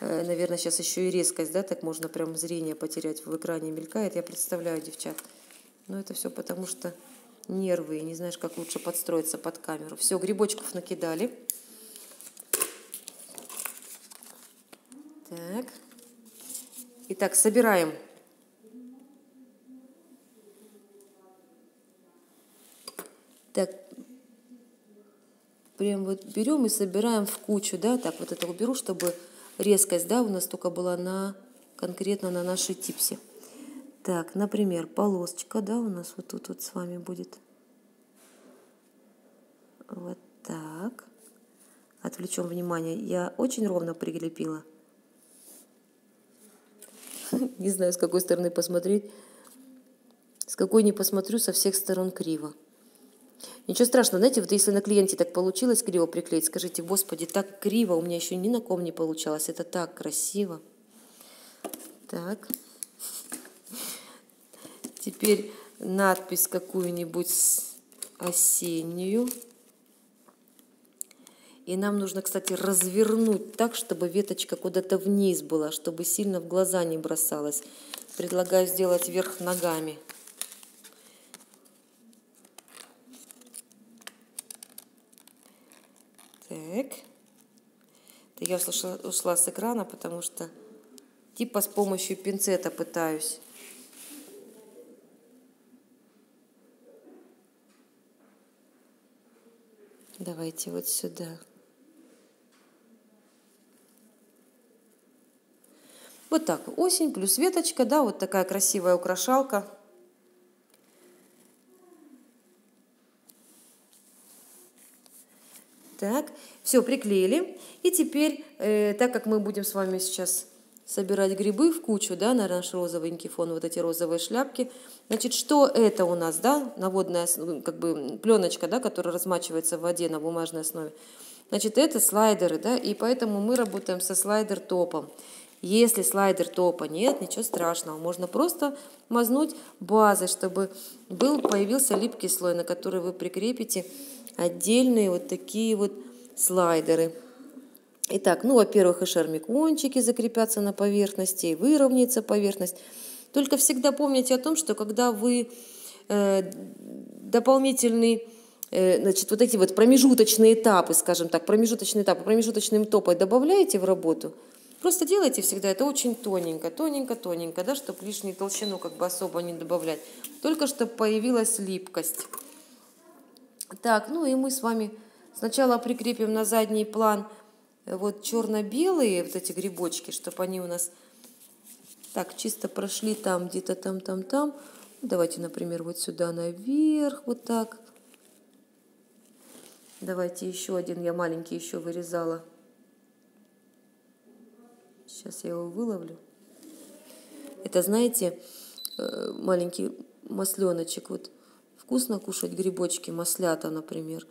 Наверное, сейчас еще и резкость, да, так можно прям зрение потерять, в экране мелькает. Я представляю, девчат. Но это все потому, что нервы, и не знаешь, как лучше подстроиться под камеру. Все, грибочков накидали. Так. Итак, собираем. Так. Прям вот берем и собираем в кучу, да. Так, вот это уберу, чтобы резкость, да, у нас только была на конкретно на нашей типсе. Так, например, полосочка, да, у нас вот тут вот с вами будет. Вот так. Отвлечем внимание. Я очень ровно прилепила. Не знаю, с какой стороны посмотреть. С какой не посмотрю, со всех сторон криво. Ничего страшного, знаете, вот если на клиенте так получилось криво приклеить, скажите, господи, так криво, у меня еще ни на ком не получалось, это так красиво. Так. Теперь надпись какую-нибудь осеннюю. И нам нужно, кстати, развернуть так, чтобы веточка куда-то вниз была, чтобы сильно в глаза не бросалась. Предлагаю сделать вверх ногами. Так. Я ушла с экрана, потому что типа с помощью пинцета пытаюсь. Давайте вот сюда. Вот так, осень плюс веточка, да, вот такая красивая украшалка. Так, все, приклеили. И теперь, так как мы будем с вами сейчас собирать грибы в кучу, да, на наш розовенький фон, вот эти розовые шляпки, значит, что это у нас, да, наводная, как бы, пленочка, да, которая размачивается в воде на бумажной основе. Значит, это слайдеры, да, и поэтому мы работаем со слайдер-топом. Если слайдер топа нет, ничего страшного. Можно просто мазнуть базой, чтобы появился липкий слой, на который вы прикрепите отдельные вот такие вот слайдеры. Итак, ну, во-первых, и шармикончики закрепятся на поверхности, и выровняется поверхность. Только всегда помните о том, что когда вы дополнительный... Значит, вот эти вот промежуточные этапы, скажем так, промежуточные этапы промежуточным топой добавляете в работу... Просто делайте всегда это очень тоненько, тоненько, тоненько, да, чтобы лишнюю толщину как бы особо не добавлять. Только чтобы появилась липкость. Так, ну и мы с вами сначала прикрепим на задний план вот черно-белые вот эти грибочки, чтобы они у нас так чисто прошли там, где-то там. Давайте, например, вот сюда наверх, вот так. Давайте еще один, я маленький еще вырезала. Сейчас я его выловлю. Это, знаете, маленький масленочек. Вот вкусно кушать грибочки, маслята, например.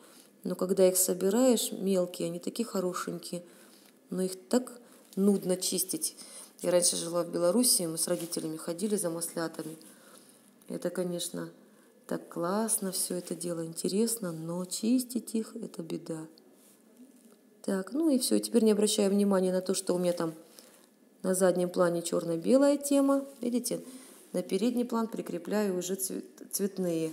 Но когда их собираешь, мелкие, они такие хорошенькие. Но их так нудно чистить. Я раньше жила в Беларуси, мы с родителями ходили за маслятами. Это, конечно, так классно, все это дело интересно, но чистить их – это беда. Так, ну и все. Теперь не обращаю внимания на то, что у меня там на заднем плане черно-белая тема, видите, на передний план прикрепляю уже цветные.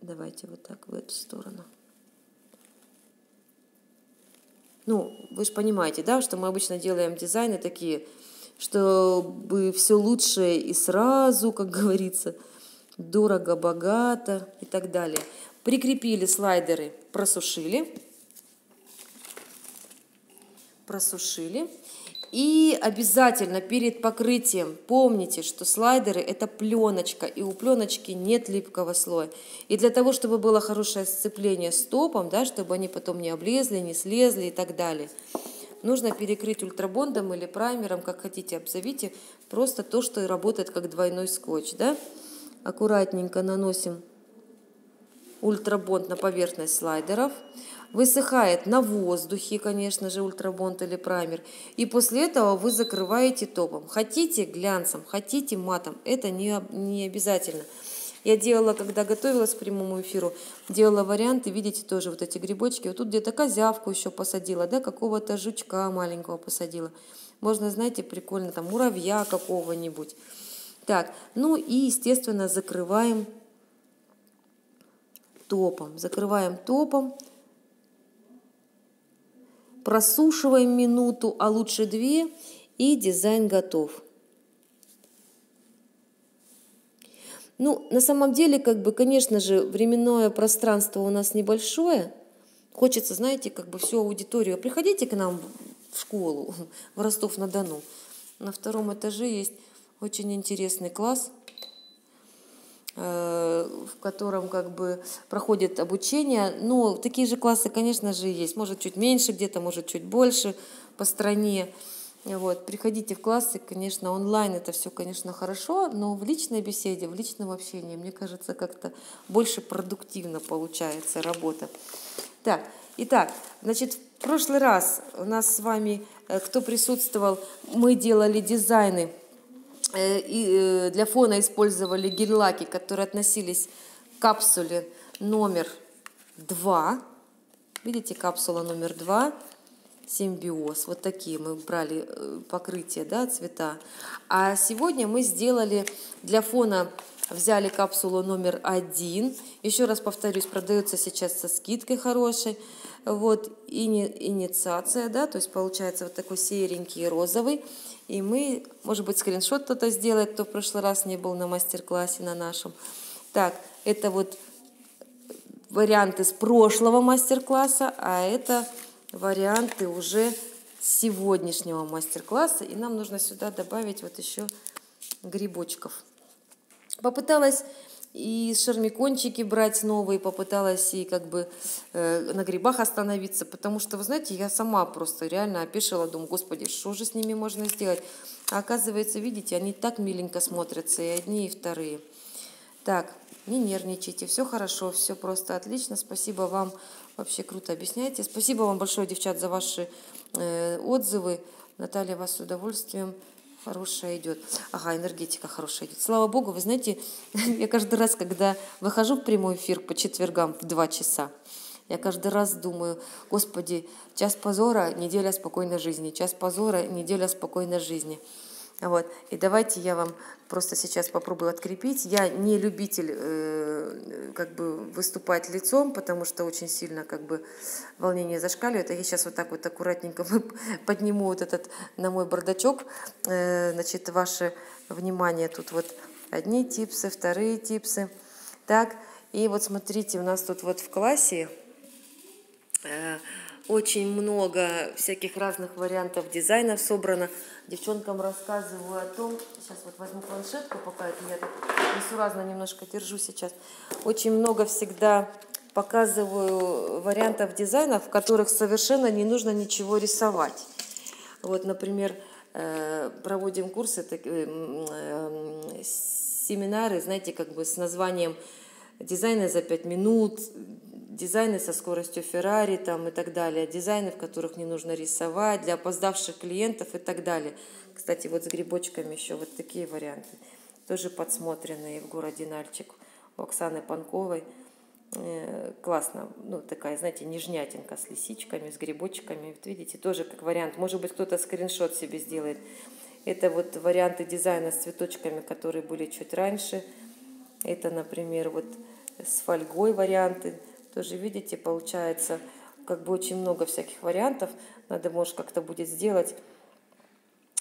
Давайте вот так в эту сторону. Ну, вы же понимаете, да, что мы обычно делаем дизайны такие, чтобы все лучше и сразу, как говорится, дорого, богато и так далее. Прикрепили слайдеры, просушили. просушили. И обязательно перед покрытием помните, что слайдеры это пленочка, и у пленочки нет липкого слоя. И для того, чтобы было хорошее сцепление с топом, да, чтобы они потом не облезли, не слезли и так далее, нужно перекрыть ультрабондом или праймером, как хотите, обзовите, просто то, что работает как двойной скотч. Да? Аккуратненько наносим ультрабонд на поверхность слайдеров. Высыхает на воздухе, конечно же, ультрабонд или праймер. И после этого вы закрываете топом. Хотите глянцем, хотите матом. Это не обязательно. Я делала, когда готовилась к прямому эфиру, делала варианты, видите, тоже вот эти грибочки. Вот тут где-то козявку еще посадила, да, какого-то жучка маленького посадила. Можно, знаете, прикольно, там, муравья какого-нибудь. Так, ну и, естественно, закрываем топом. Закрываем топом. Просушиваем минуту, а лучше 2, и дизайн готов. Ну, на самом деле, как бы, конечно же, временное пространство у нас небольшое. Хочется, знаете, как бы всю аудиторию. Приходите к нам в школу, в Ростов-на-Дону. На втором этаже есть очень интересный класс, в котором как бы проходит обучение. Но такие же классы, конечно же, есть. Может, чуть меньше где-то, может, чуть больше по стране. Вот. Приходите в классы, конечно, онлайн это все, конечно, хорошо, но в личной беседе, в личном общении, мне кажется, как-то больше продуктивно получается работа. Так, итак, значит, в прошлый раз у нас с вами, кто присутствовал, мы делали дизайны. И для фона использовали гель-лаки, которые относились к капсуле номер 2. Видите, капсула номер 2, симбиоз. Вот такие мы брали покрытие, да, цвета. А сегодня мы сделали для фона, взяли капсулу номер 1. Еще раз повторюсь, продается сейчас со скидкой хорошей. Вот инициация, да, то есть получается вот такой серенький розовый. И мы, может быть, скриншот кто-то сделает, кто в прошлый раз не был на мастер-классе на нашем. Так, это вот варианты с прошлого мастер-класса, а это варианты уже сегодняшнего мастер-класса. И нам нужно сюда добавить вот еще грибочков. Попыталась и шармикончики брать новые, попыталась и как бы на грибах остановиться, потому что, вы знаете, я сама просто реально опешила, думаю, господи, что же с ними можно сделать? А оказывается, видите, они так миленько смотрятся, и одни, и вторые. Так, не нервничайте, все хорошо, все просто отлично, спасибо вам, вообще круто объясняете. Спасибо вам большое, девчат, за ваши отзывы. Наталья, вас с удовольствием. Хорошая идет. Ага, энергетика хорошая идет. Слава Богу, вы знаете, я каждый раз, когда выхожу в прямой эфир по четвергам в 2 часа, я каждый раз думаю, господи, час позора, неделя спокойной жизни, час позора, неделя спокойной жизни. Вот. И давайте я вам просто сейчас попробую открепить. Я не любитель как бы выступать лицом, потому что очень сильно как бы волнение зашкаливает. А я сейчас вот так вот аккуратненько подниму вот этот на мой бардачок. Значит, ваше внимание. Тут вот одни типсы, вторые типсы. Так, и вот смотрите, у нас тут вот в классе очень много всяких разных вариантов дизайнов собрано. Девчонкам рассказываю о том, сейчас вот возьму планшетку, пока это я так несуразно немножко держу сейчас. Очень много всегда показываю вариантов дизайнов, в которых совершенно не нужно ничего рисовать. Вот, например, проводим курсы, семинары, знаете, как бы с названием «Дизайны за 5 минут», дизайны со скоростью Феррари там, и так далее, дизайны, в которых не нужно рисовать, для опоздавших клиентов и так далее. Кстати, вот с грибочками еще вот такие варианты, тоже подсмотренные в городе Нальчик у Оксаны Панковой. Классно, ну такая, знаете, нежнятинка с лисичками, с грибочками, вот видите, тоже как вариант, может быть, кто-то скриншот себе сделает. Это вот варианты дизайна с цветочками, которые были чуть раньше. Это, например, вот с фольгой варианты. Тоже, видите, получается, как бы очень много всяких вариантов. Надо, может, как-то будет сделать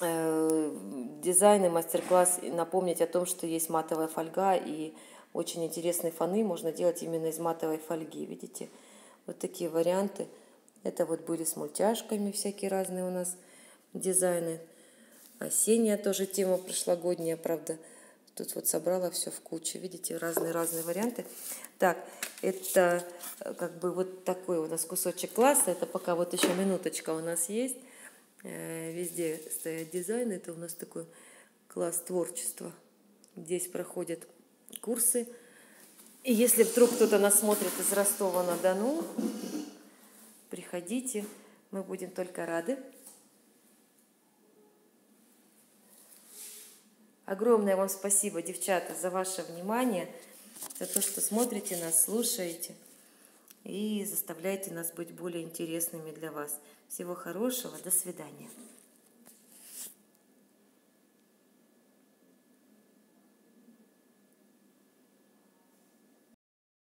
дизайн и мастер-класс, и напомнить о том, что есть матовая фольга, и очень интересные фоны можно делать именно из матовой фольги, видите. Вот такие варианты Это вот были с мультяшками всякие разные у нас дизайны. Осенняя тоже тема прошлогодняя, правда. Тут вот собрала все в кучу. Видите, разные-разные варианты. Так, это как бы вот такой у нас кусочек класса. Это пока вот еще минуточка у нас есть. Везде стоят дизайны. Это у нас такой класс творчества. Здесь проходят курсы. И если вдруг кто-то нас смотрит из Ростова-на-Дону, приходите, мы будем только рады. Огромное вам спасибо, девчата, за ваше внимание, за то, что смотрите нас, слушаете и заставляете нас быть более интересными для вас. Всего хорошего, до свидания.